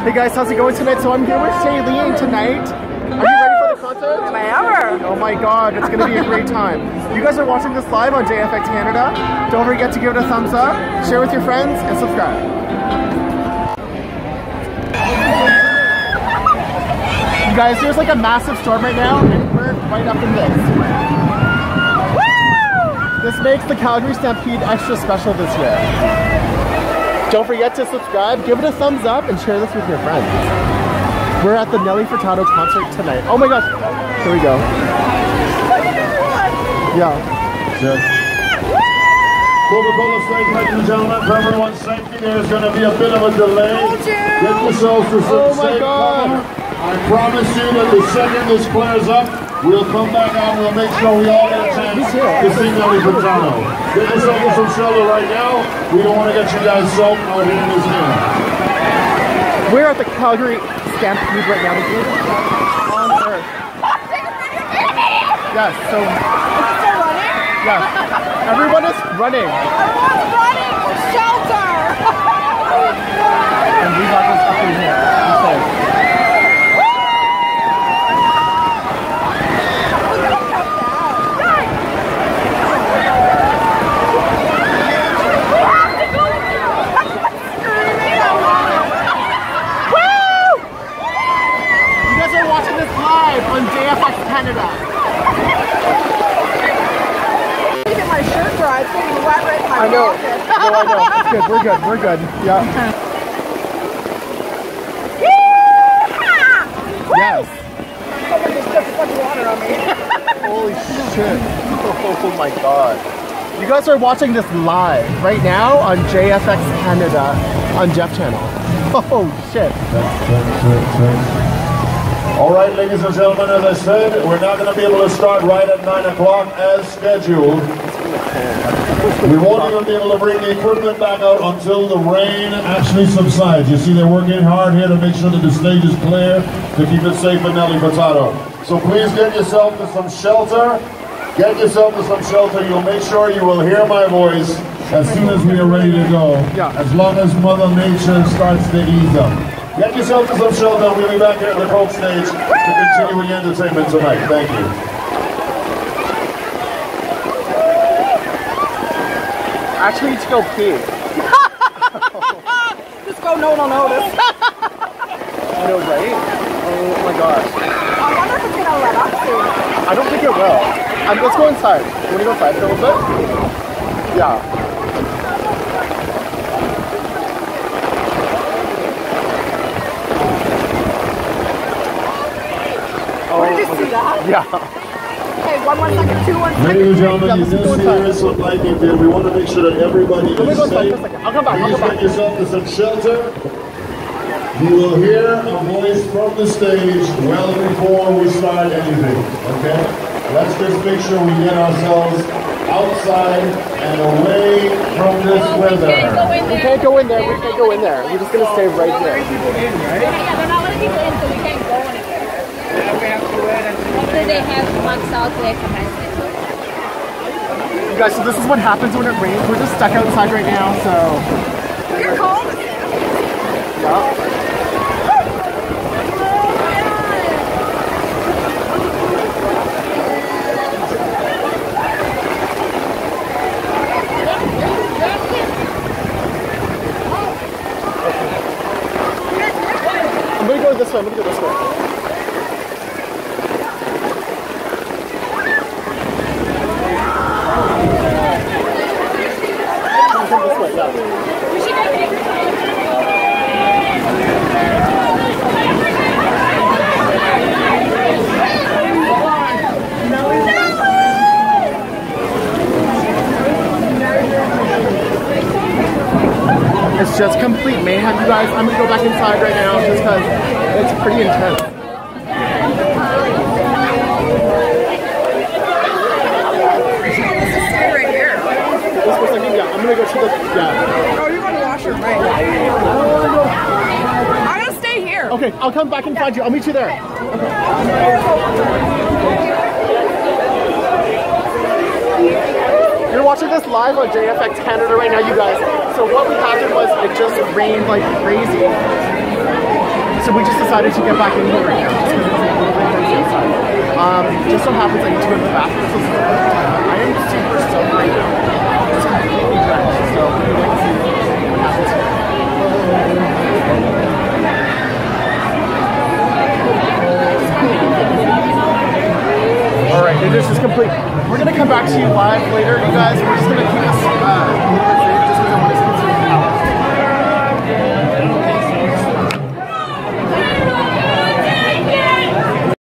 Hey guys, how's it going tonight? So I'm here with Shailene tonight. Are you ready for the concert? Am I ever? Oh my god, it's gonna be a great time. You guys are watching this live on JFX Canada. Don't forget to give it a thumbs up, share with your friends, and subscribe. You guys, there's like a massive storm right now, and we're right up in this. Woo! This makes the Calgary Stampede extra special this year. Don't forget to subscribe, give it a thumbs up, and share this with your friends. We're at the Nelly Furtado concert tonight. Oh my gosh, here we go. Yeah. Coca-Cola stage, ladies and gentlemen, for everyone's safety, there's going to be a bit of a delay. Get yourselves to some safe cover. I promise you that the second this flares up, we'll come back out and we'll make sure we all get a chance to see Nelly Furtado. Get yourself some shelter right now. We don't want to get you guys soaked or hit in his hand. We're at the Calgary Stampede right now. On Earth. Yes, so... Is there running? Yes. Everyone is running. Everyone's running for shelter. And we got this up in here. On JFX Canada. I'm keeping my shirt dry. It's getting wet right in my pocket. No, I know. It's good. We're good. We're good. Yeah. Yeehaw! Yes. Someone just took a bunch of water on me. Holy shit. Oh my god. You guys are watching this live right now on JFX Canada on Jeff channel. Oh shit. All right, ladies and gentlemen, as I said, we're not going to be able to start right at 9 o'clock as scheduled. We won't even be able to bring the equipment back out until the rain actually subsides. You see, they're working hard here to make sure that the stage is clear to keep it safe for Nelly Furtado. So please get yourself to some shelter. Get yourself to some shelter. You'll make sure you will hear my voice as soon as we are ready to go, as long as Mother Nature starts to ease up. Get yourself to some shelter. We'll be back here at the cold stage to continue with the entertainment tonight. Thank you. I actually need to go pee. Just go, no one will notice. I know, right? Oh my gosh. I wonder if it's going to let up soon. I don't think it will. Let's go inside. You want to go inside for a little bit? Yeah. Yeah. Okay, 1 second, 2 1 second. Ladies and gentlemen, you do see there is some lightning there. We want to make sure that everybody is safe. I'll come back. Please get yourself to some shelter. You will hear a voice from the stage well before we start anything. Okay? Let's just make sure we get ourselves outside and away from this weather. We can't go in there. We can't go in there. We're just gonna stay right there. Yeah, they're not letting people in, so we can't go in there. After they have months out there. You guys, so this is what happens when it rains. We're just stuck outside right now, so... You're cold? Yeah. I'm gonna go this way, I'm gonna go this way. It's just complete mayhem, you guys. I'm gonna go back inside right now just because it's pretty intense. I'm gonna go to the Oh, you're going to the washroom, right? I'm gonna stay here. Okay, I'll come back and find you. I'll meet you there. Okay. You're watching this live on JFX Canada right now, you guys. So what happened was it just rained like crazy. So we just decided to get back in here right now, just because it's a little bit outside. It just so happens I need to go to the bathroom. So I am super stoked right now. It's completely drenched, so we're going to see what happens here. Alright, this is complete. We're going to come back to you live later, you guys.